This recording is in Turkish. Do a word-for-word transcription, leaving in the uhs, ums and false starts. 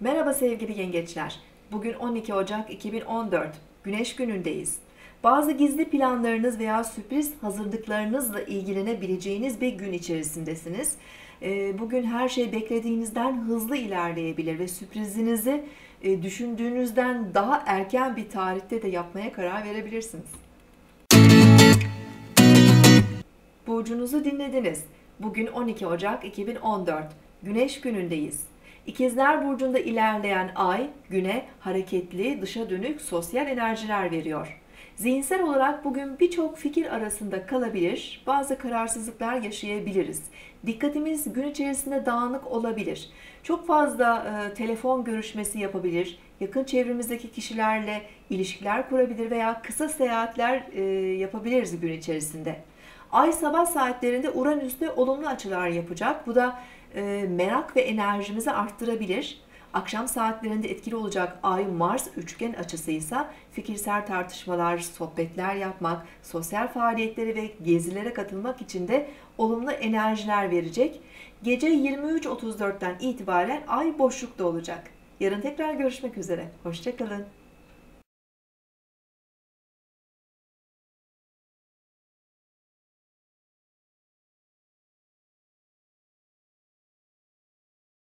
Merhaba sevgili yengeçler. Bugün on iki Ocak iki bin on dört. Güneş günündeyiz. Bazı gizli planlarınız veya sürpriz hazırlıklarınızla ilgilenebileceğiniz bir gün içerisindesiniz. Bugün her şey beklediğinizden hızlı ilerleyebilir ve sürprizinizi düşündüğünüzden daha erken bir tarihte de yapmaya karar verebilirsiniz. Burcunuzu dinlediniz. Bugün on iki Ocak iki bin on dört. Güneş günündeyiz. İkizler Burcu'nda ilerleyen ay, güne hareketli, dışa dönük sosyal enerjiler veriyor. Zihinsel olarak bugün birçok fikir arasında kalabilir, bazı kararsızlıklar yaşayabiliriz. Dikkatimiz gün içerisinde dağınık olabilir. Çok fazla e, telefon görüşmesi yapabilir, yakın çevremizdeki kişilerle ilişkiler kurabilir veya kısa seyahatler e, yapabiliriz gün içerisinde. Ay sabah saatlerinde Uranüs'te olumlu açılar yapacak. Bu da e, merak ve enerjimizi arttırabilir. Akşam saatlerinde etkili olacak Ay-Mars üçgen açısıysa fikirsel tartışmalar, sohbetler yapmak, sosyal faaliyetlere ve gezilere katılmak için de olumlu enerjiler verecek. Gece yirmi üç otuz dörtten itibaren Ay boşlukta olacak. Yarın tekrar görüşmek üzere. Hoşça kalın.